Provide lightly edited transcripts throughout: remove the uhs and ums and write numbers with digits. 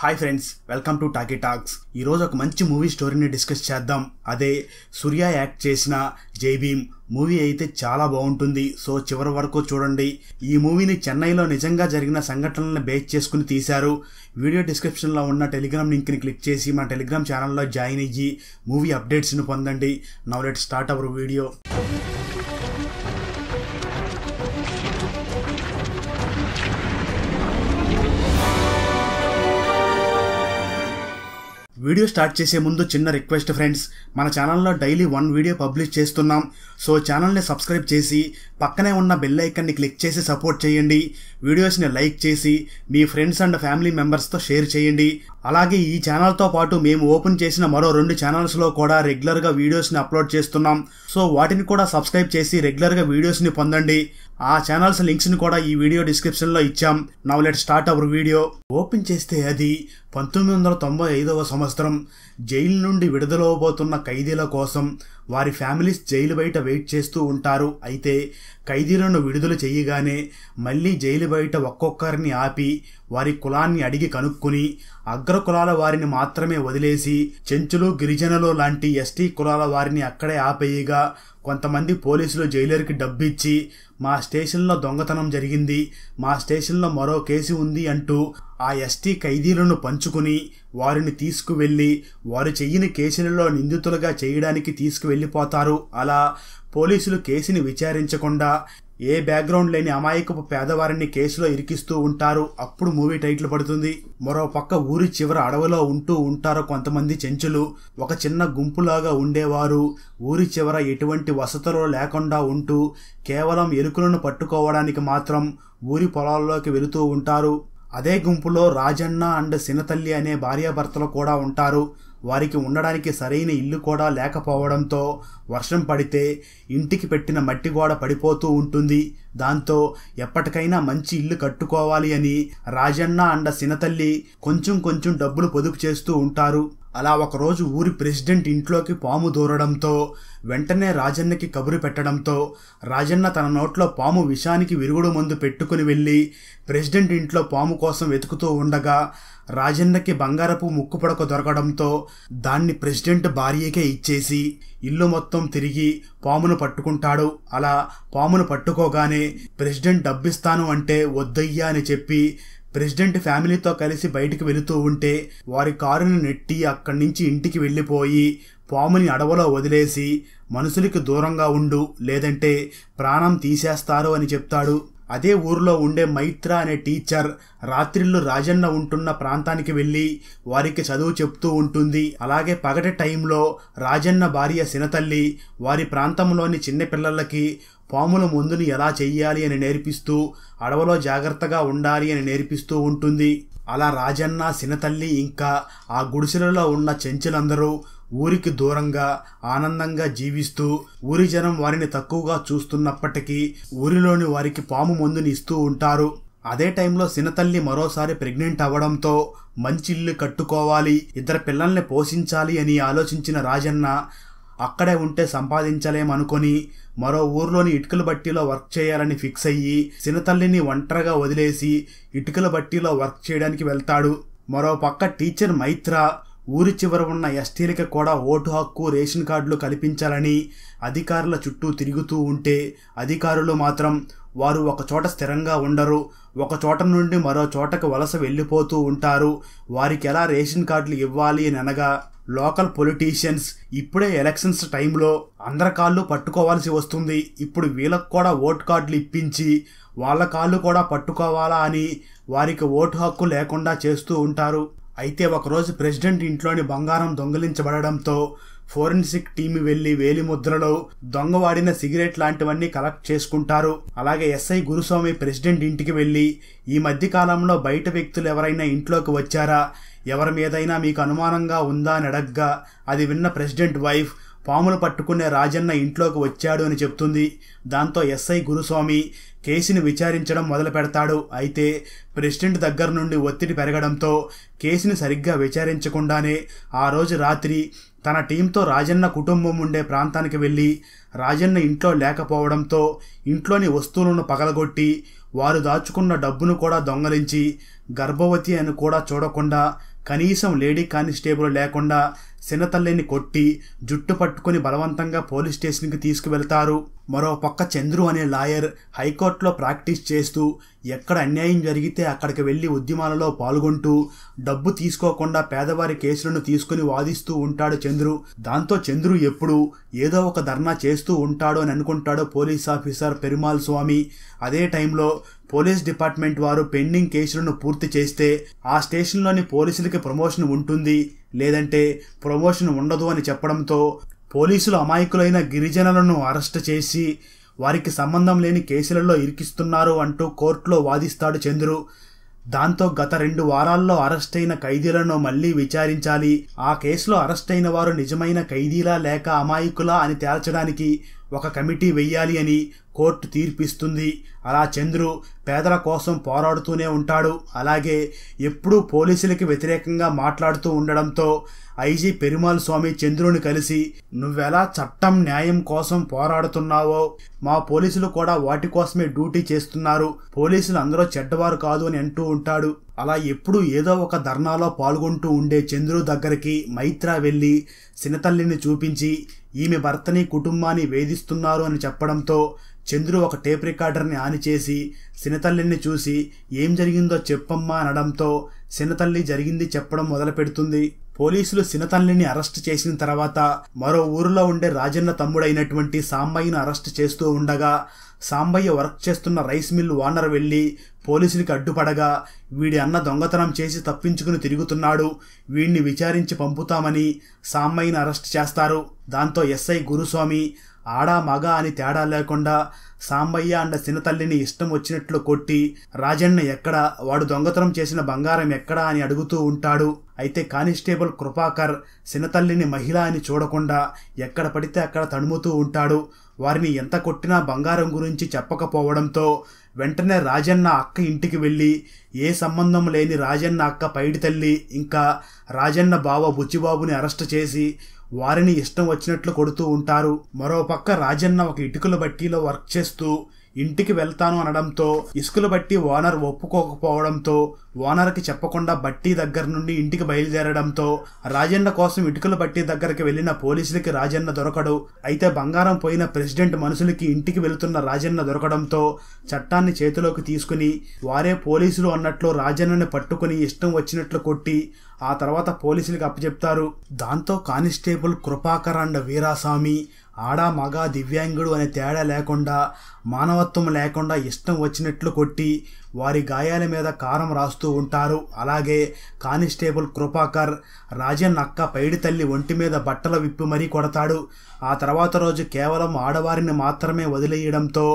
High friends welcome to टाकी टाक्स एक मंची मूवी स्टोरी डिस्कस चेद्दाम अदे सूर्या याक्ट चेसिना जय भीम मूवी अयिते चाला बागुंटुंदी सो चिवरि वरकू चूडंडी। ई मूवीनी चेन्नईलो निजंगा जरिगिन संघटनलनु बेस चेसुकुनि तीसारु। वीडियो डिस्क्रिप्शन लो उन्न टेलीग्राम लिंक नि क्लिक चेसी मन टेलीग्राम चैनल लो जॉइन अय्यि मूवी अपडेट्स नि पोंदंडी। Now let's start our video. Video start చేసే ముందు చిన్న రిక్వెస్ట్ ఫ్రెండ్స్, మన ఛానల్లో డైలీ 1 వీడియో పబ్లిష్ చేస్తున్నాం, సో ఛానల్ ని సబ్స్క్రైబ్ చేసి పక్కనే ఉన్న బెల్ ఐకాన్ ని క్లిక్ చేసి సపోర్ట్ చేయండి। వీడియోస్ ని లైక్ చేసి మీ ఫ్రెండ్స్ అండ్ ఫ్యామిలీ మెంబర్స్ తో షేర్ చేయండి। అలాగే ఈ ఛానల్ తో పాటు మేము ఓపెన్ చేసిన మరో 2 ఛానల్స్ లో కూడా రెగ్యులర్ గా వీడియోస్ ని అప్లోడ్ చేస్తున్నాం, సో వాటిని కూడా సబ్స్క్రైబ్ చేసి రెగ్యులర్ గా వీడియోస్ ని పొందండి। ఆ ఛానల్స్ లింక్స్ ని కూడా ఈ వీడియో డిస్క్రిప్షన్ లో ఇచ్చాం। Now let's start our video. Open చేస్తే అది 1995వ సంవత్సరం। జైలు నుండి విడుదలవబోతున్న ఖైదీల కోసం వారి ఫ్యామిలీస్ జైలు బయట వెయిట్ చేస్తూ ఉంటారు। అయితే ఖైదీలను విడుదల చేయగానే మళ్ళీ జైలు బయట ఒక్కొక్కరిని ఆపి వారి కులాన్ని అడిగి కనుక్కుని అగ్ర కులాల వారిని మాత్రమే వదిలేసి చెంచులు గిరిజనులు లాంటి ఎస్టీ కులాల వారిని అక్కడే ఆపేయగా కొంతమంది పోలీసులు జైలర్కి డబ్బిచ్చి మా స్టేషన్లో దొంగతనం జరిగింది, మా స్టేషన్లో మరో కేసు ఉంది అంటూ ఆ ఎస్టీ ఖైదీలను పంచుకుని వారిని తీసుకువెళ్ళి వారు చేయని కేసులలో నిందితులుగా చేయడానికి తీసుకువెళ్ళిపోతారు। అలా పోలీసులు కేసుని విచారించకుండా ఏ బ్యాక్గ్రౌండ్ లేని అమాయకపు పేదవారిని కేసులో ఇరికిస్తూ ఉంటారు। అప్పుడు మూవీ టైటిల్ పడుతుంది। మరో పక్క ఊరి చివర అడవిలో ఉంటూ ఉంటారు కొంతమంది చెంచులు, ఒక చిన్న గుంపులాగా ఉండేవారు। ఊరి చివర ఎటువంటి వసతులు లేకుండా ఉంటూ కేవలం ఎలుకలను పట్టుకోవడానికి మాత్రం ఊరి పొలాల్లోకి వెళుతూ ఉంటారు। అదే గుంపులో రాజన్న అండ్ సినతల్లి అనే భార్యాభర్తలు కూడా ఉంటారు। వారికి ఉండడానికి సరైన ఇల్లు కూడా లేకపోవడంతో వర్షం పడితే ఇంటికి పెట్టిన మట్టి గోడ పడిపోతూ ఉంటుంది। దాంతో ఎప్పటికైనా మంచి ఇల్లు కట్టుకోవాలి అని రాజన్న అండ్ సినతల్లి కొంచెం కొంచెం డబ్బులు పొదుపు చేస్తూ ఉంటారు। అలా ఒకరోజు ఊరి ప్రెసిడెంట్ ఇంట్లోకి పాము దూరడంతో వెంటనే రాజన్నకి కబురు పెట్టడంతో రాజన్న తన నోట్లో పాము విషానికి విరుగుడు మందు పెట్టుకుని వెళ్ళి ప్రెసిడెంట్ ఇంట్లో పాము కోసం వెతుకుతూ ఉండగా రాజన్నకి బంగారపు ముక్కుపడక దొరకడంతో దాన్ని ప్రెసిడెంట్ భార్యకే ఇచ్చేసి ఇల్లు మొత్తం తిరిగి పామును పట్టుకుంటాడు। అలా పామును పట్టుకోగానే ప్రెసిడెంట్ డబ్బిస్తాను అంటే వద్దయ్యా అని చెప్పి ప్రెసిడెంట్ ఫ్యామిలీతో కలిసి బయటికి వెళుతూ ఉంటే వారి కారును నెట్టి అక్కడి నుంచి ఇంటికి వెళ్ళిపోయి పాముని అడవిలో వదిలేసి మనుషులకి దూరంగా ఉండు, లేదంటే ప్రాణం తీసేస్తారు అని చెప్తాడు। అదే ఊర్లో ఉండే మైత్ర అనే టీచర్ రాత్రిళ్ళు రాజన్న ఉంటున్న ప్రాంతానికి వెళ్ళి వారికి చదువు చెప్తూ ఉంటుంది। అలాగే పగటి టైంలో రాజన్న భార్య సినతల్లి వారి ప్రాంతంలోని చిన్నపిల్లలకి పాముల మందుని ఎలా చెయ్యాలి అని నేర్పిస్తూ అడవిలో జాగ్రత్తగా ఉండాలి అని నేర్పిస్తూ ఉంటుంది। అలా రాజన్న సినతల్లి ఇంకా ఆ గుడిసెలలో ఉన్న చెంచులందరూ ఊరికి దూరంగా ఆనందంగా జీవిస్తూ ఊరి జనం వారిని తక్కువగా చూస్తున్నప్పటికీ ఊరిలోని వారికి పాము మందుని ఇస్తూ ఉంటారు। అదే టైంలో సినతల్లి మరోసారి ప్రెగ్నెంట్ అవ్వడంతో మంచి ఇల్లు కట్టుకోవాలి, ఇద్దరు పిల్లల్ని పోషించాలి అని ఆలోచించిన రాజన్న అక్కడే ఉంటే సంపాదించలేమనుకొని మరో ఊర్లోని ఇటుకల బట్టీలో వర్క్ చేయాలని ఫిక్స్ అయ్యి సినతల్లిని ఒంటరిగా వదిలేసి ఇటుకల బట్టీలో వర్క్ చేయడానికి వెళ్తాడు। మరో పక్క టీచర్ మైత్ర ఊరి చివర ఉన్న ఎస్టీలకి కూడా ఓటు హక్కు రేషన్ కార్డులు కల్పించాలని అధికారుల చుట్టూ తిరుగుతూ ఉంటే అధికారులు మాత్రం వారు ఒకచోట స్థిరంగా ఉండరు, ఒక చోట నుండి మరో చోటకు వలస వెళ్ళిపోతూ ఉంటారు। వారికి ఎలా రేషన్ కార్డులు ఇవ్వాలి అని అనగా లోకల్ పొలిటీషియన్స్ ఇప్పుడే ఎలక్షన్స్ టైంలో అందరి కాళ్ళు పట్టుకోవాల్సి వస్తుంది, ఇప్పుడు వీళ్ళకు కూడా ఓటు కార్డులు ఇప్పించి వాళ్ళ కాళ్ళు కూడా పట్టుకోవాలా అని వారికి ఓటు హక్కు లేకుండా చేస్తూ ఉంటారు। అయితే ఒకరోజు ప్రెసిడెంట్ ఇంట్లోని బంగారం దొంగిలించబడడంతో ఫోరెన్సిక్ టీం వెళ్లి వేలిముద్రలో దొంగవాడిన సిగరెట్ లాంటివన్నీ కలెక్ట్ చేసుకుంటారు। అలాగే ఎస్ఐ గురుస్వామి ప్రెసిడెంట్ ఇంటికి వెళ్ళి ఈ మధ్య కాలంలో బయట వ్యక్తులు ఎవరైనా ఇంట్లోకి వచ్చారా, ఎవరి మీదైనా మీకు అనుమానంగా ఉందా అని అడగ్గా అది విన్న ప్రెసిడెంట్ వైఫ్ పాములు పట్టుకునే రాజన్న ఇంట్లోకి వచ్చాడు అని చెప్తుంది। దాంతో ఎస్ఐ గురుస్వామి కేసుని విచారించడం మొదలు పెడతాడు। అయితే ప్రెసిడెంట్ దగ్గర నుండి ఒత్తిడి పెరగడంతో కేసుని సరిగ్గా విచారించకుండానే ఆ రోజు రాత్రి తన టీంతో రాజన్న కుటుంబం ఉండే ప్రాంతానికి వెళ్ళి రాజన్న ఇంట్లో లేకపోవడంతో ఇంట్లోని వస్తువులను పగలగొట్టి వారు దాచుకున్న డబ్బును కూడా దొంగలించి గర్భవతి అని కూడా చూడకుండా కనీసం లేడీ కానిస్టేబుల్ లేకుండా చిన్నతల్లిని కొట్టి జుట్టు పట్టుకొని బలవంతంగా పోలీస్ స్టేషన్కి తీసుకువెళ్తారు. మరోపక్క చంద్రు అనే లాయర్ హైకోర్టులో ప్రాక్టీస్ చేస్తూ ఎక్కడ అన్యాయం జరిగితే అక్కడికి వెళ్ళి ఉద్యమాలలో పాల్గొంటూ డబ్బు తీసుకోకుండా పేదవారి కేసులను తీసుకుని వాదిస్తూ ఉంటాడు చంద్రు. దాంతో చంద్రు ఎప్పుడు ఏదో ఒక ధర్నా చేస్తూ ఉంటాడు అని అనుకుంటాడు పోలీస్ ఆఫీసర్ పెరుమాల్ స్వామి. అదే టైంలో పోలీస్ డిపార్ట్మెంట్ వారు పెండింగ్ కేసులను పూర్తి చేస్తే ఆ స్టేషన్లోని పోలీసులకి ప్రమోషన్ ఉంటుంది, లేదంటే ప్రమోషన్ ఉండదు అని చెప్పడంతో పోలీసులు అమాయకులైన గిరిజనులను అరెస్ట్ చేసి వారికి సంబంధం లేని కేసులలో ఇరికిస్తున్నారు అంటూ కోర్టులో వాదిస్తాడు చంద్రు. దాంతో గత 2 వారాల్లో అరెస్ట్ అయిన ఖైదీలను మళ్లీ విచారించాలి. ఆ కేసులో అరెస్ట్ అయిన వారు నిజమైన ఖైదీలా లేక అమాయకులా అని తేల్చడానికి ఒక కమిటీ వెయ్యాలి అని కోర్టు తీర్పిస్తుంది. అలా చంద్రు పేదల కోసం పోరాడుతూనే ఉంటాడు. అలాగే ఎప్పుడూ పోలీసులకి వ్యతిరేకంగా మాట్లాడుతూ ఉండడంతో ఐజీ పెరుమాల్ స్వామి చంద్రుని కలిసి, నువ్వెలా చట్టం న్యాయం కోసం పోరాడుతున్నావో మా పోలీసులు కూడా వాటి కోసమే డ్యూటీ చేస్తున్నారు, పోలీసులు అందరూ చెడ్డవారు కాదు అని అంటూ ఉంటాడు. అలా ఎప్పుడూ ఏదో ఒక ధర్నాలో పాల్గొంటూ ఉండే చంద్రు దగ్గరికి మైత్ర వెళ్ళి చిన్నతల్లిని చూపించి ఈమె భర్తని కుటుంబాన్ని వేధిస్తున్నారు అని చెప్పడంతో చంద్రు ఒక టేప్ రికార్డర్ని ఆన్ చేసి చిన్నతల్లిని చూసి ఏం జరిగిందో చెప్పమ్మా అనడంతో చిన్నతల్లి జరిగింది చెప్పడం మొదలు పెడుతుంది. పోలీసులు చిన్నతల్లిని అరెస్ట్ చేసిన తర్వాత మరో ఊరిలో ఉండే రాజన్న తమ్ముడైనటువంటి సాంబయ్యను అరెస్ట్ చేస్తూ ఉండగా సాంబయ్య వర్క్ చేస్తున్న రైస్ మిల్ ఓనర్ వెళ్ళి పోలీసులకి అడ్డుపడగా వీడి అన్న దొంగతనం చేసి తప్పించుకుని తిరుగుతున్నాడు, వీడిని విచారించి పంపుతామని సాంబయ్యను అరెస్ట్ చేస్తారు. దాంతో ఎస్ఐ గురుస్వామి ఆడా మగ అని తేడా లేకుండా సాంబయ్య అండ్ చిన్నతల్లిని ఇష్టం వచ్చినట్లు కొట్టి రాజన్న ఎక్కడ, వాడు దొంగతనం చేసిన బంగారం ఎక్కడ అని అడుగుతూ ఉంటాడు. అయితే కానిస్టేబుల్ కృపాకర్ చిన్నతల్లిని మహిళ అని చూడకుండా ఎక్కడ పడితే అక్కడ తడుముతూ ఉంటాడు. వారిని ఎంత కొట్టినా బంగారం గురించి చెప్పకపోవడంతో వెంటనే రాజన్న అక్క ఇంటికి వెళ్ళి ఏ సంబంధం లేని రాజన్న అక్క పైడి తల్లి ఇంకా రాజన్న బావ బుచ్చిబాబుని అరెస్ట్ చేసి వారిని ఇష్టం వచ్చినట్లు కొడుతూ ఉంటారు. మరోపక్క రాజన్న ఒక ఇటుకల బట్టీలో వర్క్ చేస్తూ ఇంటికి వెళ్తాను అనడంతో ఇసుకల బట్టి ఓనర్ ఒప్పుకోకపోవడంతో ఓనర్కి చెప్పకుండా బట్టీ దగ్గర నుండి ఇంటికి బయలుదేరడంతో రాజన్న కోసం ఇటుకల బట్టి దగ్గరికి వెళ్లిన పోలీసులకి రాజన్న దొరకడు. అయితే బంగారం పోయిన ప్రెసిడెంట్ మనుషులకి ఇంటికి వెళుతున్న రాజన్న దొరకడంతో చట్టాన్ని చేతిలోకి తీసుకుని వారే పోలీసులు అన్నట్లు రాజన్నని పట్టుకుని ఇష్టం వచ్చినట్లు కొట్టి ఆ తర్వాత పోలీసులకు అప్పచెప్తారు. దాంతో కానిస్టేబుల్ కృపాకర్ అండ్ వీరాస్వామి ఆడా మగ దివ్యాంగుడు అనే తేడా లేకుండా మానవత్వం లేకుండా ఇష్టం వచ్చినట్లు కొట్టి వారి గాయాల మీద కారం రాస్తూ ఉంటారు. అలాగే కానిస్టేబుల్ కృపాకర్ రాజన్ అక్క పైడి తల్లి ఒంటి మీద బట్టలు విప్పి మరీ కొడతాడు. ఆ తర్వాత రోజు కేవలం ఆడవారిని మాత్రమే వదిలేయడంతో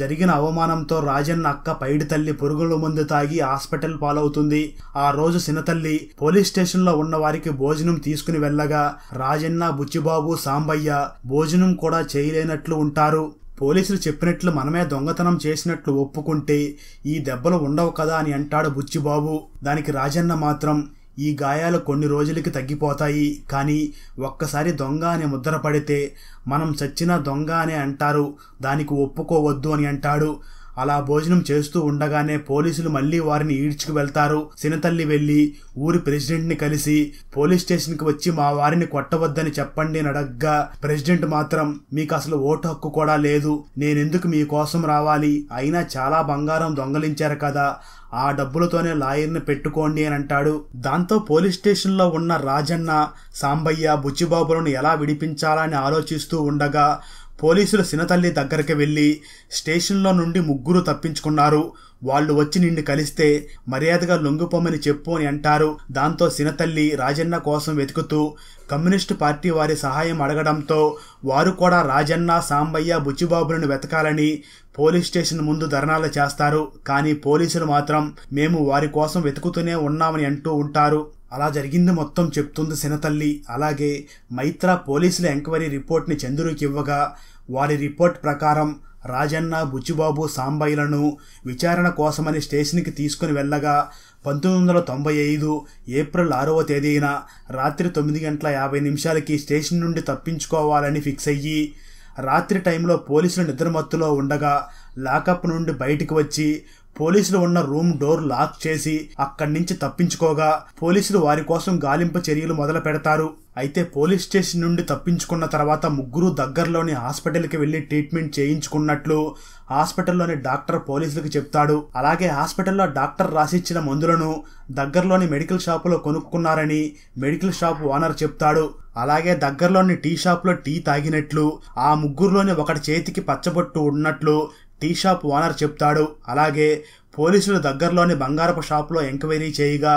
జరిగిన అవమానంతో రాజన్ అక్క పైడి తల్లి పురుగుల మందు తాగి హాస్పిటల్ పాలవుతుంది. ఆ రోజు చిన్నతల్లి పోలీస్ స్టేషన్లో ఉన్న వారికి భోజనం తీసుకుని వెళ్ళగా రాజన్న బుచ్చిబాబు సాంబయ్య భోజనం కూడా చేయలేనట్లు ఉంటారు. పోలీసులు చెప్పినట్లు మనమే దొంగతనం చేసినట్లు ఒప్పుకుంటే ఈ దెబ్బలు ఉండవు కదా అని అంటాడు బుచ్చిబాబు. దానికి రాజన్న మాత్రం ఈ గాయాలు కొన్ని రోజులకి తగ్గిపోతాయి, కానీ ఒక్కసారి దొంగ అనే ముద్ర పడితే మనం చచ్చినా దొంగ అనే అంటారు, దానికి ఒప్పుకోవద్దు అని అంటాడు. అలా భోజనం చేస్తూ ఉండగానే పోలీసులు మళ్లీ వారిని ఈడ్చుకు వెళ్తారు. చిన్నతల్లి వెళ్లి ఊరి ప్రెసిడెంట్ ని కలిసి పోలీస్ స్టేషన్ కి వచ్చి మా వారిని కొట్టవద్దని చెప్పండి అని అడగ్గా ప్రెసిడెంట్ మాత్రం మీకు అసలు ఓటు హక్కు కూడా లేదు, నేనెందుకు మీ కోసం రావాలి, అయినా చాలా బంగారం దొంగలించారు కదా, ఆ డబ్బులతోనే లాయర్ని పెట్టుకోండి అని అంటాడు. దాంతో పోలీస్ స్టేషన్లో ఉన్న రాజన్న సాంబయ్య బుచ్చిబాబులను ఎలా విడిపించాలని ఆలోచిస్తూ ఉండగా పోలీసులు చిన్నతల్లి దగ్గరికి వెళ్ళి స్టేషన్లో నుండి 3 తప్పించుకున్నారు, వాళ్ళు వచ్చి నిన్ను కలిస్తే మర్యాదగా లొంగిపోమని చెప్పు అని అంటారు. దాంతో చిన్నతల్లి రాజన్న కోసం వెతుకుతూ కమ్యూనిస్టు పార్టీ వారి సహాయం అడగడంతో వారు కూడా రాజన్న సాంబయ్య బుచ్చిబాబులను వెతకాలని పోలీస్ స్టేషన్ ముందు ధర్నాలు చేస్తారు. కానీ పోలీసులు మాత్రం మేము వారి కోసం వెతుకుతూనే ఉన్నామని అంటూ ఉంటారు. అలా జరిగింది మొత్తం చెప్తుంది చిన్నతల్లి. అలాగే మైత్ర పోలీసుల ఎంక్వైరీ రిపోర్ట్ని చంద్రుకి ఇవ్వగా వారి రిపోర్ట్ ప్రకారం రాజన్న బుచ్చిబాబు సాంబయ్యలను విచారణ కోసమని స్టేషన్కి తీసుకుని వెళ్ళగా 1995 ఏప్రిల్ 6వ తేదీన రాత్రి 9:50 స్టేషన్ నుండి తప్పించుకోవాలని ఫిక్స్ అయ్యి రాత్రి టైంలో పోలీసులు నిద్రమత్తులో ఉండగా లాకప్ నుండి బయటికి వచ్చి పోలీసులు ఉన్న రూమ్ డోర్ లాక్ చేసి అక్కడి నుంచి తప్పించుకోగా పోలీసులు వారి కోసం గాలింపు చర్యలు మొదలు పెడతారు. అయితే పోలీస్ స్టేషన్ నుండి తప్పించుకున్న తర్వాత ముగ్గురు దగ్గరలోని హాస్పిటల్కి వెళ్లి ట్రీట్మెంట్ చేయించుకున్నట్లు హాస్పిటల్లోని డాక్టర్ పోలీసులకు చెప్తాడు. అలాగే హాస్పిటల్లో డాక్టర్ రాసిచ్చిన మందులను దగ్గరలోని మెడికల్ షాపులో కొనుక్కున్నారని మెడికల్ షాప్ ఓనర్ చెప్తాడు. అలాగే దగ్గరలోని టీ షాప్లో టీ తాగినట్లు ఆ ముగ్గురులోని ఒకటి చేతికి పచ్చబొట్టు ఉన్నట్లు టీ షాప్ ఓనర్ చెప్తాడు. అలాగే పోలీసులు దగ్గరలోని బంగారపు షాప్లో ఎంక్వైరీ చేయగా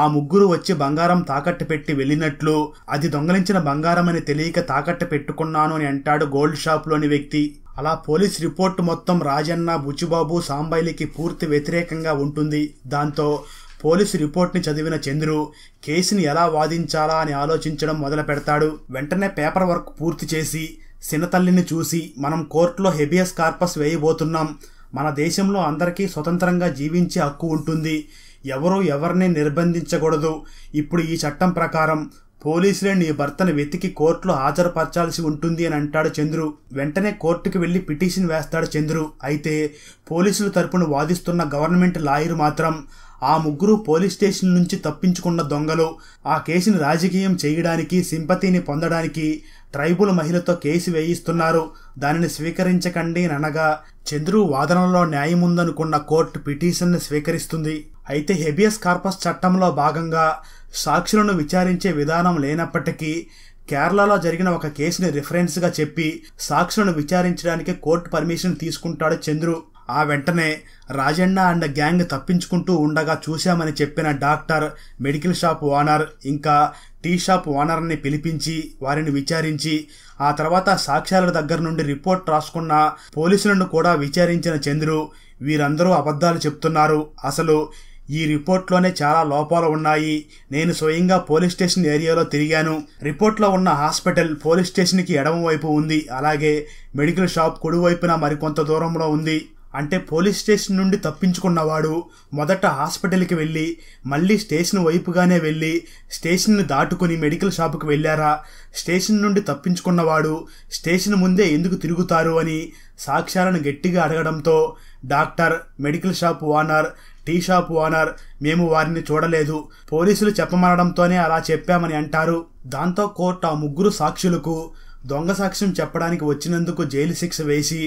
ఆ ముగ్గురు వచ్చి బంగారం తాకట్టు పెట్టి వెళ్ళినట్లు, అది దొంగలించిన బంగారం అని తెలియక తాకట్టు పెట్టుకున్నాను అని అంటాడు గోల్డ్ షాప్లోని వ్యక్తి. అలా పోలీస్ రిపోర్ట్ మొత్తం రాజన్న, బుచ్చిబాబు, సాంబైలికి పూర్తి వ్యతిరేకంగా ఉంటుంది. దాంతో పోలీసు రిపోర్ట్ని చదివిన చంద్రు కేసుని ఎలా వాదించాలా అని ఆలోచించడం మొదలు పెడతాడు. వెంటనే పేపర్ వర్క్ పూర్తి చేసి సినతల్లిని చూసి, మనం కోర్టులో హెబియస్ కార్పస్ వేయబోతున్నాం, మన దేశంలో అందరికీ స్వతంత్రంగా జీవించే హక్కు ఉంటుంది, ఎవరూ ఎవరిని నిర్బంధించకూడదు, ఇప్పుడు ఈ చట్టం ప్రకారం పోలీసులే నీ భర్తను వెతికి కోర్టులో హాజరుపరచాల్సి ఉంటుంది అని అంటాడు చంద్రు. వెంటనే కోర్టుకి వెళ్ళి పిటిషన్ వేస్తాడు చంద్రు. అయితే పోలీసుల తరపున వాదిస్తున్న గవర్నమెంట్ లాయర్ మాత్రం ఆ ముగ్గురు పోలీస్ స్టేషన్ నుంచి తప్పించుకున్న దొంగలు, ఆ కేసుని రాజకీయం చేయడానికి, సింపతిని పొందడానికి ట్రైబుల్ మహిళతో కేసు వేయిస్తున్నారు, దానిని స్వీకరించకండి అనగా చంద్రు వాదనలో న్యాయముందనుకున్న కోర్టు పిటిషన్ని స్వీకరిస్తుంది. అయితే హెబియస్ కార్పస్ చట్టంలో భాగంగా సాక్షులను విచారించే విధానం లేనప్పటికీ కేరళలో జరిగిన ఒక కేసుని రిఫరెన్స్గా చెప్పి సాక్షులను విచారించడానికి కోర్టు పర్మిషన్ తీసుకుంటాడు చంద్రు. ఆ వెంటనే రాజన్న అండ్ గ్యాంగ్ తప్పించుకుంటూ ఉండగా చూశామని చెప్పిన డాక్టర్, మెడికల్ షాప్ ఓనర్, ఇంకా టీ షాప్ ఓనర్ని పిలిపించి వారిని విచారించి ఆ తర్వాత సాక్ష్యాల దగ్గర నుండి రిపోర్ట్ రాసుకున్న పోలీసులను కూడా విచారించిన చంద్రు, వీరందరూ అబద్ధాలు చెప్తున్నారు, అసలు ఈ రిపోర్ట్లోనే చాలా లోపాలు ఉన్నాయి, నేను స్వయంగా పోలీస్ స్టేషన్ ఏరియాలో తిరిగాను, రిపోర్ట్లో ఉన్న హాస్పిటల్ పోలీస్ స్టేషన్కి ఎడమవైపు ఉంది, అలాగే మెడికల్ షాప్ కుడివైపున మరికొంత దూరంలో ఉంది. అంటే పోలీస్ స్టేషన్ నుండి తప్పించుకున్నవాడు మొదట హాస్పిటల్కి వెళ్ళి మళ్ళీ స్టేషన్ వైపుగానే వెళ్ళి స్టేషన్ని దాటుకుని మెడికల్ షాపుకి వెళ్ళారా, స్టేషన్ నుండి తప్పించుకున్నవాడు స్టేషన్ ముందే ఎందుకు తిరుగుతారు అని సాక్ష్యాలను గట్టిగా అడగడంతో doctor, medical shop owner, tea shop owner మేము వారిని చూడలేదు, పోలీసులు చెప్పమనడంతోనే అలా చెప్పామని అంటారు. దాంతో కోర్టు ఆ ముగ్గురు సాక్షులకు దొంగ సాక్ష్యం చెప్పడానికి వచ్చినందుకు జైలు శిక్ష వేసి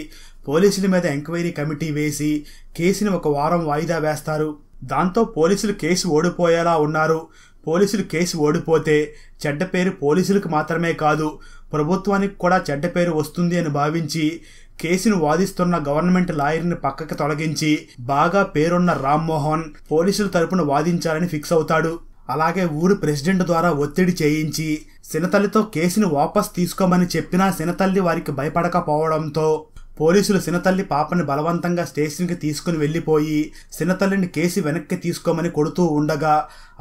పోలీసుల మీద ఎంక్వైరీ కమిటీ వేసి కేసుని ఒక వారం వాయిదా వేస్తారు. దాంతో పోలీసులు కేసు ఓడిపోయేలా ఉన్నారు. పోలీసులు కేసు ఓడిపోతే చెడ్డ పేరు పోలీసులకు మాత్రమే కాదు ప్రభుత్వానికి కూడా చెడ్డ పేరు వస్తుంది అని భావించి కేసును వాదిస్తున్న గవర్నమెంట్ లాయర్ని పక్కకి తొలగించి బాగా పేరున్న రామ్మోహన్ పోలీసుల తరపున వాదించాలని ఫిక్స్ అవుతాడు. అలాగే ఊరి ప్రెసిడెంట్ ద్వారా ఒత్తిడి చేయించి సినతల్లితో కేసుని వాపస్ తీసుకోమని చెప్పినా సినతల్లి వారికి భయపడకపోవడంతో పోలీసులు సినతల్లి పాపని బలవంతంగా స్టేషన్కి తీసుకుని వెళ్ళిపోయి సినతల్లిని కేసు వెనక్కి తీసుకోమని కొడుతూ ఉండగా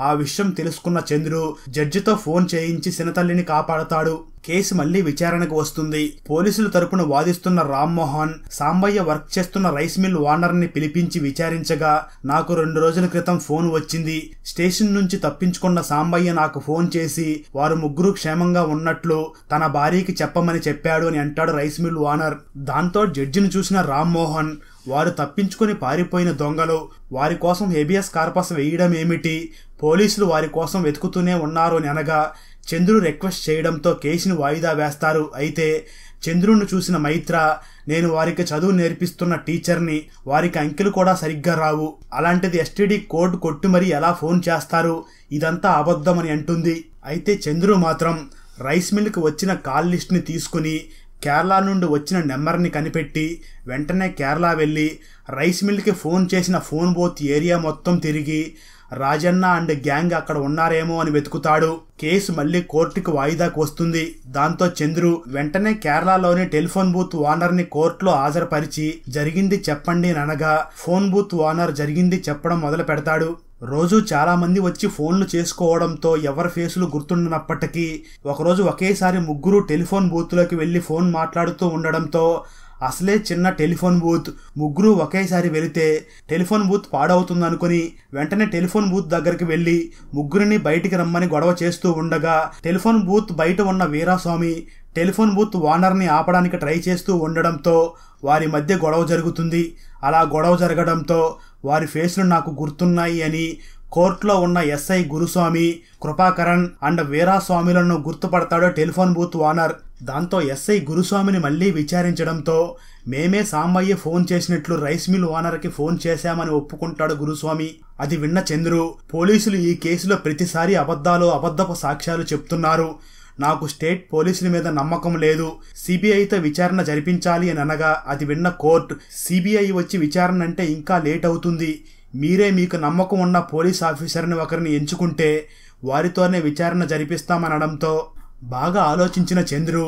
ఆ విషయం తెలుసుకున్న చంద్రు జడ్జితో ఫోన్ చేయించి సినతల్లిని కాపాడతాడు. కేసు మళ్లీ విచారణకు వస్తుంది. పోలీసుల తరపున వాదిస్తున్న రామ్మోహన్ సాంబయ్య వర్క్ చేస్తున్న రైస్ మిల్ ఓనర్ని పిలిపించి విచారించగా, నాకు 2 రోజుల క్రితం ఫోన్ వచ్చింది, స్టేషన్ నుంచి తప్పించుకున్న సాంబయ్య నాకు ఫోన్ చేసి వారు ముగ్గురు క్షేమంగా ఉన్నట్లు తన భార్యకి చెప్పమని చెప్పాడు అని అంటాడు రైస్ మిల్ ఓనర్. దాంతో జడ్జిని చూసిన రామ్మోహన్, వారు తప్పించుకుని పారిపోయిన దొంగలు, వారి కోసం హెబియస్ కార్పస్ వేయడం ఏమిటి, పోలీసులు వారి కోసం వెతుకుతూనే ఉన్నారు అని అనగా చంద్రు రిక్వెస్ట్ చేయడంతో కేసుని వాయిదా వేస్తారు. అయితే చంద్రును చూసిన మైత్ర, నేను వారికి చదువు నేర్పిస్తున్న టీచర్ని, వారికి అంకెలు కూడా సరిగ్గా రావు, అలాంటిది STD కోడ్ కొట్టి మరీ ఎలా ఫోన్ చేస్తారు, ఇదంతా అబద్ధం అని అంటుంది. అయితే చంద్రు మాత్రం రైస్ మిల్కి వచ్చిన కాల్ లిస్ట్ని తీసుకుని కేరళ నుండి వచ్చిన నెంబర్ని కనిపెట్టి వెంటనే కేరళ వెళ్ళి రైస్ మిల్కి ఫోన్ చేసిన ఫోన్ బోత్ ఏరియా మొత్తం తిరిగి రాజన్న అండ్ గ్యాంగ్ అక్కడ ఉన్నారేమో అని వెతుకుతాడు. కేసు మళ్లీ కోర్టుకి వాయిదాకు వస్తుంది. దాంతో చంద్రు వెంటనే కేరళలోని టెలిఫోన్ బూత్ ఓనర్ని కోర్టులో హాజరుపరిచి జరిగింది చెప్పండి అనగా ఫోన్ బూత్ ఓనర్ జరిగింది చెప్పడం మొదలు పెడతాడు. రోజు చాలా మంది వచ్చి ఫోన్లు చేసుకోవడంతో ఎవరి ఫేసులు గుర్తుండనప్పటికీ ఒకరోజు ఒకేసారి ముగ్గురు టెలిఫోన్ బూత్లోకి వెళ్ళి ఫోన్ మాట్లాడుతూ ఉండడంతో అసలే చిన్న టెలిఫోన్ బూత్ ముగ్గురు ఒకేసారి వెళ్తే టెలిఫోన్ బూత్ పాడవుతుంది అనుకొని వెంటనే టెలిఫోన్ బూత్ దగ్గరికి వెళ్లి ముగ్గురిని బయటికి రమ్మని గొడవ చేస్తూ ఉండగా టెలిఫోన్ బూత్ బయట ఉన్న వీరాస్వామి టెలిఫోన్ బూత్ ఓనర్ని ఆపడానికి ట్రై చేస్తూ ఉండడంతో వారి మధ్య గొడవ జరుగుతుంది. అలా గొడవ జరగడంతో వారి ఫేస్లు నాకు గుర్తున్నాయి అని కోర్టులో ఉన్న ఎస్ఐ గురుస్వామి, కృపాకరణ్ అండ్ వీరాస్వామిలను గుర్తుపడతాడో టెలిఫోన్ బూత్ ఓనర్. దాంతో ఎస్ఐ గురుస్వామిని మళ్లీ విచారించడంతో మేమే సాంబయ్య ఫోన్ చేసినట్లు రైస్ మిల్ ఓనర్కి ఫోన్ చేశామని ఒప్పుకుంటాడు గురుస్వామి. అది విన్న చంద్రు, పోలీసులు ఈ కేసులో ప్రతిసారి అబద్ధపు సాక్ష్యాలు చెప్తున్నారు, నాకు స్టేట్ పోలీసుల మీద నమ్మకం లేదు, సిబిఐతో విచారణ జరిపించాలి అని అనగా అది విన్న కోర్టు, సిబిఐ వచ్చి విచారణ అంటే ఇంకా లేట్ అవుతుంది, మీరే మీకు నమ్మకం ఉన్న పోలీస్ ఆఫీసర్ని ఒకరిని ఎంచుకుంటే వారితోనే విచారణ జరిపిస్తామనడంతో బాగా ఆలోచించిన చంద్రు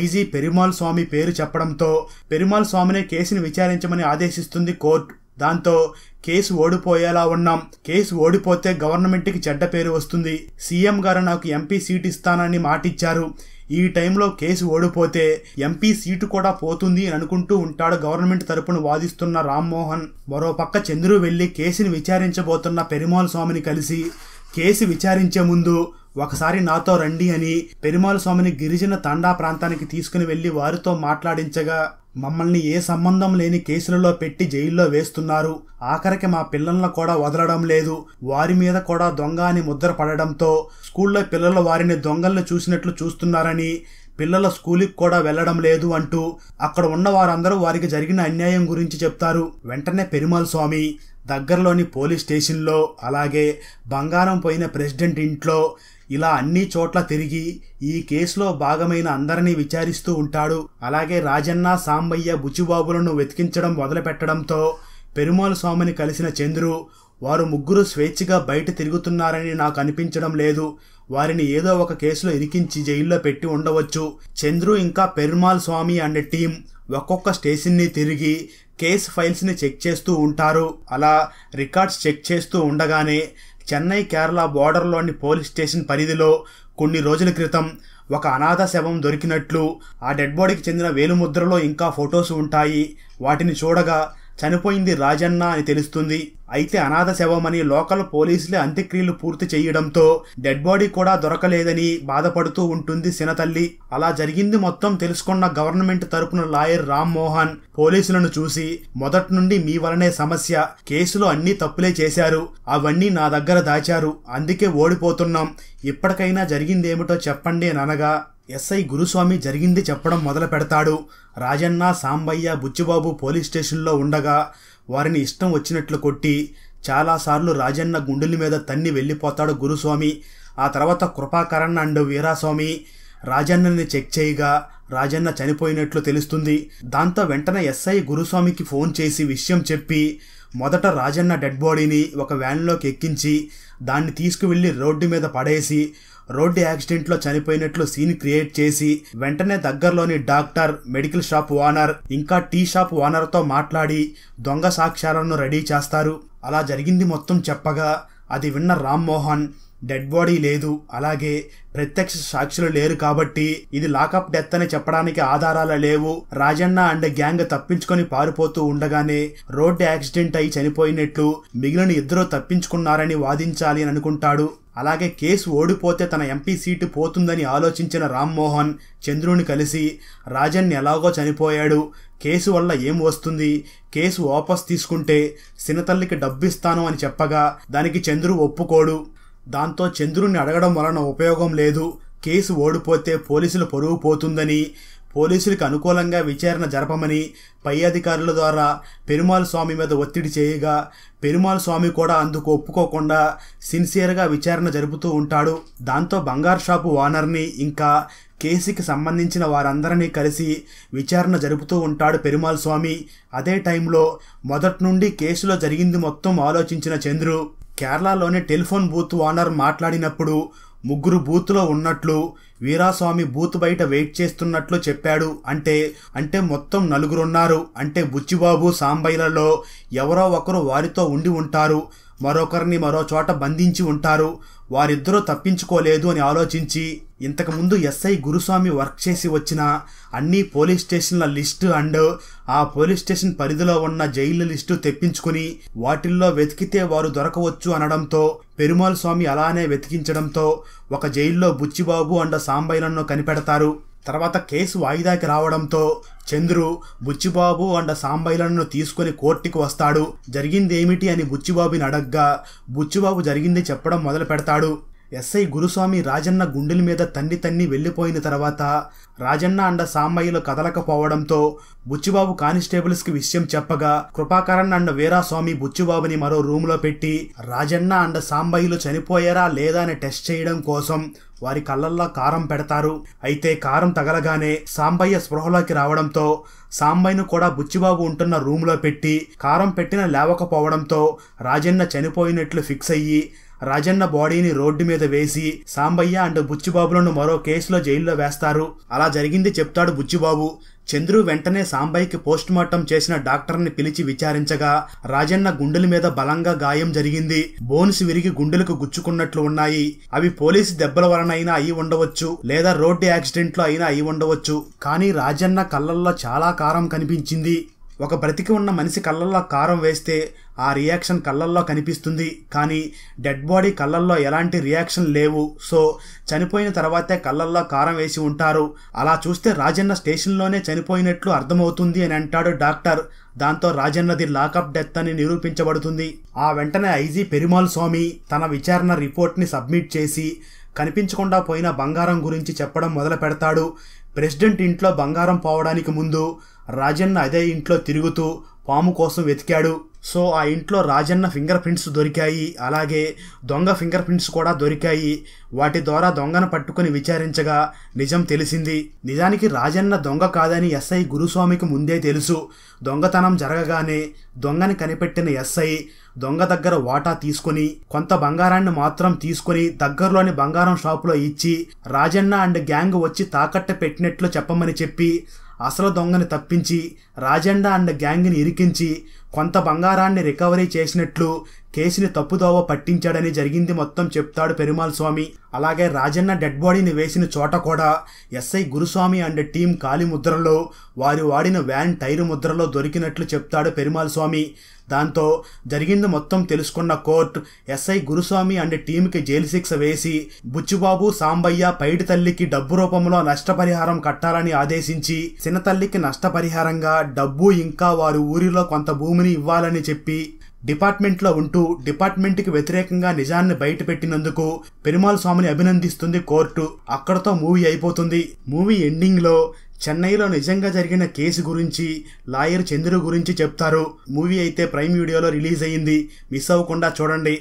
ఐజీ పెరుమాల్ స్వామి పేరు చెప్పడంతో పెరుమాల్ స్వామినే కేసుని విచారించమని ఆదేశిస్తుంది కోర్టు. దాంతో కేసు ఓడిపోయేలా ఉన్నాం, కేసు ఓడిపోతే గవర్నమెంట్కి చెడ్డ పేరు వస్తుంది, సీఎం గారు నాకు ఎంపీ సీట్ ఇస్తానని మాటిచ్చారు, ఈ టైంలో కేసు ఓడిపోతే ఎంపీ సీటు కూడా పోతుంది అని అనుకుంటూ ఉంటాడు గవర్నమెంట్ తరపున వాదిస్తున్న రామ్మోహన్. మరోపక్క చంద్రు వెళ్ళి కేసుని విచారించబోతున్న పెరుమాల్ స్వామిని కలిసి కేసు విచారించే ముందు ఒకసారి నాతో రండి అని పెరుమాల స్వామిని గిరిజన తండా ప్రాంతానికి తీసుకుని వెళ్లి వారితో మాట్లాడించగా, మమ్మల్ని ఏ సంబంధం లేని కేసులలో పెట్టి జైల్లో వేస్తున్నారు, ఆఖరికి మా పిల్లలను కూడా వదలడం లేదు, వారి మీద కూడా దొంగ అని ముద్ర పడడంతో స్కూల్లో పిల్లలు వారిని దొంగలను చూసినట్లు చూస్తున్నారని, పిల్లల స్కూలుకి కూడా వెళ్లడం లేదు అంటూ అక్కడ ఉన్న వారందరూ వారికి జరిగిన అన్యాయం గురించి చెప్తారు. వెంటనే పెరుమాల స్వామి దగ్గరలోని పోలీస్ స్టేషన్లో, అలాగే బంగారం పోయిన ప్రెసిడెంట్ ఇంట్లో, ఇలా అన్ని చోట్ల తిరిగి ఈ కేసులో భాగమైన అందరినీ విచారిస్తూ ఉంటాడు. అలాగే రాజన్న, సాంబయ్య, బుచ్చిబాబులను వెతికించడం మొదలుపెట్టడంతో పెరుమాల స్వామిని కలిసిన చంద్రు, వారు ముగ్గురు స్వేచ్ఛగా బయట తిరుగుతున్నారని నాకు అనిపించడం లేదు, వారిని ఏదో ఒక కేసులో ఇరికించి జైల్లో పెట్టి ఉండవచ్చు. చంద్రు ఇంకా పెరుమాల స్వామి అండ్ టీం ఒక్కొక్క స్టేషన్ని తిరిగి కేసు ఫైల్స్ని చెక్ చేస్తూ ఉంటారు. అలా రికార్డ్స్ చెక్ చేస్తూ ఉండగానే చెన్నై కేరళ బోర్డర్లోని పోలీస్ స్టేషన్ పరిధిలో కొన్ని రోజుల క్రితం ఒక అనాథ శవం దొరికినట్లు, ఆ డెడ్ బాడీకి చెందిన వేలుముద్రలో ఇంకా ఫొటోస్ ఉంటాయి. వాటిని చూడగా చనిపోయింది రాజన్న అని తెలుస్తుంది. అయితే అనాథ శవమని లోకల్ పోలీసులే అంత్యక్రియలు పూర్తి చేయడంతో డెడ్ బాడీ కూడా దొరకలేదని బాధపడుతూ ఉంటుంది సినతల్లి. అలా జరిగింది మొత్తం తెలుసుకున్న గవర్నమెంట్ తరపున లాయర్ రామ్మోహన్ పోలీసులను చూసి, మొదటి నుండి మీ వలనే సమస్య, కేసులో అన్ని తప్పులే చేశారు, అవన్నీ నా దగ్గర దాచారు, అందుకే ఓడిపోతున్నాం, ఇప్పటికైనా జరిగిందేమిటో చెప్పండి అని అనగా ఎస్ఐ గురుస్వామి జరిగింది చెప్పడం మొదలు పెడతాడు. రాజన్న, సాంబయ్య, బుచ్చిబాబు పోలీస్ స్టేషన్లో ఉండగా వారిని ఇష్టం వచ్చినట్లు కొట్టి చాలాసార్లు రాజన్న గుండెల మీద తన్ని వెళ్ళిపోతాడు గురుస్వామి. ఆ తర్వాత కృపాకరణ్ అండ్ వీరాస్వామి రాజన్నని చెక్ చేయగా రాజన్న చనిపోయినట్లు తెలుస్తుంది. దాంతో వెంటనే ఎస్ఐ గురుస్వామికి ఫోన్ చేసి విషయం చెప్పి మొదట రాజన్న డెడ్ బాడీని ఒక వ్యాన్లోకి ఎక్కించి దాన్ని తీసుకువెళ్ళి రోడ్డు మీద పడేసి రోడ్డు యాక్సిడెంట్లో చనిపోయినట్లు సీన్ క్రియేట్ చేసి వెంటనే దగ్గరలోని డాక్టర్, మెడికల్ షాప్ ఓనర్, ఇంకా టీ షాప్ ఓనర్తో మాట్లాడి దొంగ సాక్ష్యాలను రెడీ చేస్తారు. అలా జరిగింది మొత్తం చెప్పగా అది విన్న రామ్మోహన్, డెడ్ బాడీ లేదు, అలాగే ప్రత్యక్ష సాక్షులు లేరు కాబట్టి ఇది లాకప్ డెత్ అని చెప్పడానికి ఆధారాలు లేవు, రాజన్న అండ్ గ్యాంగ్ తప్పించుకొని పారిపోతూ ఉండగానే రోడ్డు యాక్సిడెంట్ అయి చనిపోయినట్లు మిగిలిన ఇద్దరు తప్పించుకున్నారని వాదించాలి అని అనుకుంటాడు. అలాగే కేసు ఓడిపోతే తన ఎంపీ సీటు పోతుందని ఆలోచించిన రామ్మోహన్ చంద్రుని కలిసి రాజన్ ఎలాగో చనిపోయాడు, కేసు వల్ల ఏం వస్తుంది, కేసు వాపస్ తీసుకుంటే సినతల్లికి డబ్బిస్తాను అని చెప్పగా దానికి చంద్రు ఒప్పుకోడు. దాంతో చంద్రుని అడగడం వలన ఉపయోగం లేదు, కేసు ఓడిపోతే పోలీసులు పరువు పోతుందని, పోలీసులకు అనుకూలంగా విచారణ జరపమని పై అధికారుల ద్వారా పెరుమాల స్వామి మీద ఒత్తిడి చేయగా పెరుమాల స్వామి కూడా అందుకు ఒప్పుకోకుండా సిన్సియర్గా విచారణ జరుపుతూ ఉంటాడు. దాంతో బంగారు షాపు ఓనర్ని ఇంకా కేసుకి సంబంధించిన వారందరినీ కలిసి విచారణ జరుపుతూ ఉంటాడు పెరుమాల స్వామి. అదే టైంలో మొదటి నుండి కేసులో జరిగింది మొత్తం ఆలోచించిన చంద్రు కేరళలోని టెలిఫోన్ బూత్ ఓనర్ మాట్లాడినప్పుడు ముగ్గురు బూత్లో ఉన్నట్లు, వీరాస్వామి బూత్ బయట వెయిట్ చేస్తున్నట్లు చెప్పాడు. అంటే మొత్తం నలుగురున్నారు. అంటే బుచ్చిబాబు, సాంబయ్యలలో ఎవరో ఒకరు వారితో ఉండి ఉంటారు. మరొకర్ని మరో చోట బంధించి ఉంటారు. వారిద్దరూ తప్పించుకోలేదు అని ఆలోచించి ఇంతకుముందు ఎస్ఐ గురుస్వామి వర్క్ చేసి వచ్చిన అన్ని పోలీస్ స్టేషన్ల లిస్టు అండ్ ఆ పోలీస్ స్టేషన్ పరిధిలో ఉన్న జైళ్ళ లిస్టు తెప్పించుకుని వాటిల్లో వెతికితే వారు దొరకవచ్చు అనడంతో పెరుమాల్ స్వామి అలానే వెతికించడంతో ఒక జైల్లో బుచ్చిబాబు అండ్ సాంబయ్యలను కనిపెడతారు. తర్వాత కేసు వాయిదాకి రావడంతో చంద్రు బుచ్చిబాబు అండ్ సాంబయ్యలను తీసుకుని కోర్టుకి వస్తాడు. జరిగింది ఏమిటి అని బుచ్చిబాబుని అడగ్గా బుచ్చిబాబు జరిగింది చెప్పడం మొదలు పెడతాడు. ఎస్ఐ గురుస్వామి రాజన్న గుండెల మీద తన్ని తన్ని వెళ్ళిపోయిన తర్వాత రాజన్న అండ్ సాంబయ్యలు కదలకపోవడంతో బుచ్చిబాబు కానిస్టేబుల్స్ కి విషయం చెప్పగా కృపాకరణ్ అండ్ వీరాస్వామి బుచ్చిబాబుని మరో రూమ్ లో పెట్టి రాజన్న అండ్ సాంబయ్యలు చనిపోయారా లేదా అని టెస్ట్ చేయడం కోసం వారి కళ్ళల్లో కారం పెడతారు. అయితే కారం తగలగానే సాంబయ్య స్పృహలోకి రావడంతో సాంబయ్యను కూడా బుచ్చిబాబు ఉంటున్న రూమ్ లో పెట్టి కారం పెట్టిన లేవకపోవడంతో రాజన్న చనిపోయినట్లు ఫిక్స్ అయ్యి రాజన్న బాడీని రోడ్డు మీద వేసి సాంబయ్య అండ్ బుచ్చిబాబులను మరో కేసులో జైల్లో వేస్తారు. అలా జరిగింది చెప్తాడు బుచ్చిబాబు. చంద్రు వెంటనే సాంబయ్యకి పోస్ట్ మార్టం చేసిన డాక్టర్ని పిలిచి విచారించగా రాజన్న గుండెల మీద బలంగా గాయం జరిగింది. బోన్స్ విరిగి గుండెలకు గుచ్చుకున్నట్లు ఉన్నాయి. అవి పోలీసు దెబ్బల వలన అయినా అయి ఉండవచ్చు, లేదా రోడ్డు యాక్సిడెంట్ లో అయినా అయి ఉండవచ్చు. కానీ రాజన్న కళ్ళల్లో చాలా కారం కనిపించింది. ఒక బ్రతికి ఉన్న మనిషి కళ్ళల్లో కారం వేస్తే ఆ రియాక్షన్ కళ్ళల్లో కనిపిస్తుంది, కానీ డెడ్ బాడీ కళ్ళల్లో ఎలాంటి రియాక్షన్ లేవు. సో చనిపోయిన తర్వాతే కళ్ళల్లో కారం వేసి ఉంటారు. అలా చూస్తే రాజన్న స్టేషన్లోనే చనిపోయినట్లు అర్థమవుతుంది అని అంటాడు డాక్టర్. దాంతో రాజన్నది లాకప్ డెత్ అని నిరూపించబడుతుంది. ఆ వెంటనే ఐజీ పెరుమాల్ స్వామి తన విచారణ రిపోర్ట్ని సబ్మిట్ చేసి కనిపించకుండా పోయిన బంగారం గురించి చెప్పడం మొదలు పెడతాడు. ప్రెసిడెంట్ ఇంట్లో బంగారం పోవడానికి ముందు రాజన్న అదే ఇంట్లో తిరుగుతూ పాము కోసం వెతికాడు. సో ఆ ఇంట్లో రాజన్న ఫింగర్ ప్రింట్స్ దొరికాయి, అలాగే దొంగ ఫింగర్ ప్రింట్స్ కూడా దొరికాయి. వాటి ద్వారా దొంగను పట్టుకుని విచారించగా నిజం తెలిసింది. నిజానికి రాజన్న దొంగ కాదని ఎస్ఐ గురుస్వామికి ముందే తెలుసు. దొంగతనం జరగగానే దొంగని కనిపెట్టిన ఎస్ఐ దొంగ దగ్గర వాటా తీసుకుని కొంత బంగారాన్ని మాత్రం తీసుకుని దగ్గరలోని బంగారం షాపులో ఇచ్చి రాజన్న అండ్ గ్యాంగ్ వచ్చి తాకట్టు పెట్టినట్లు చెప్పమని చెప్పి అసలు దొంగని తప్పించి రాజన్న అండ్ గ్యాంగ్ని ఇరికించి కొంత బంగారాన్ని రికవరీ చేసినట్లు కేసుని తప్పుదోవ పట్టించాడని జరిగింది మొత్తం చెప్తాడు పెరుమాల్ స్వామి. అలాగే రాజన్న డెడ్ బాడీని వేసిన చోట కూడా ఎస్ఐ గురుస్వామి అండ్ టీం కాలి ముద్రలో వారి వాడిన వ్యాన్ టైరు ముద్రలో దొరికినట్లు చెప్తాడు పెరుమాల్ స్వామి. దాంతో జరిగింది మొత్తం తెలుసుకున్న కోర్టు ఎస్ఐ గురుస్వామి అండ్ టీంకి జైలు శిక్ష వేసి బుచ్చిబాబు, సాంబయ్య, పైడి తల్లికి డబ్బు రూపంలో నష్టపరిహారం కట్టాలని ఆదేశించి చిన్నతల్లికి నష్టపరిహారంగా డబ్బు ఇంకా వారి ఊరిలో కొంత భూమిని ఇవ్వాలని చెప్పి డిపార్ట్మెంట్లో ఉంటూ డిపార్ట్మెంట్కి వ్యతిరేకంగా నిజాన్ని బయటపెట్టినందుకు పెరుమాల్ స్వామిని అభినందిస్తుంది కోర్టు. అక్కడతో మూవీ అయిపోతుంది. మూవీ ఎండింగ్లో చెన్నైలో నిజంగా జరిగిన కేసు గురించి లాయర్ చంద్రు గురించి చెప్తారు. మూవీ అయితే ప్రైమ్ వీడియోలో రిలీజ్ అయ్యింది, మిస్ అవ్వకుండా చూడండి.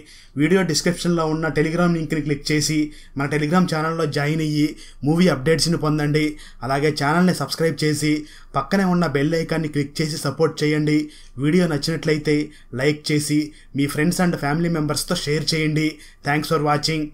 వీడియో డిస్క్రిప్షన్లో ఉన్న టెలిగ్రామ్ లింక్ని క్లిక్ చేసి మన టెలిగ్రామ్ ఛానల్లో జాయిన్ అయ్యి మూవీ అప్డేట్స్ని పొందండి. అలాగే ఛానల్ని సబ్స్క్రైబ్ చేసి పక్కనే ఉన్న బెల్ ఐకాన్ని క్లిక్ చేసి సపోర్ట్ చేయండి. వీడియో నచ్చినట్లయితే లైక్ చేసి మీ ఫ్రెండ్స్ అండ్ ఫ్యామిలీ మెంబర్స్తో షేర్ చేయండి. Thanks for watching.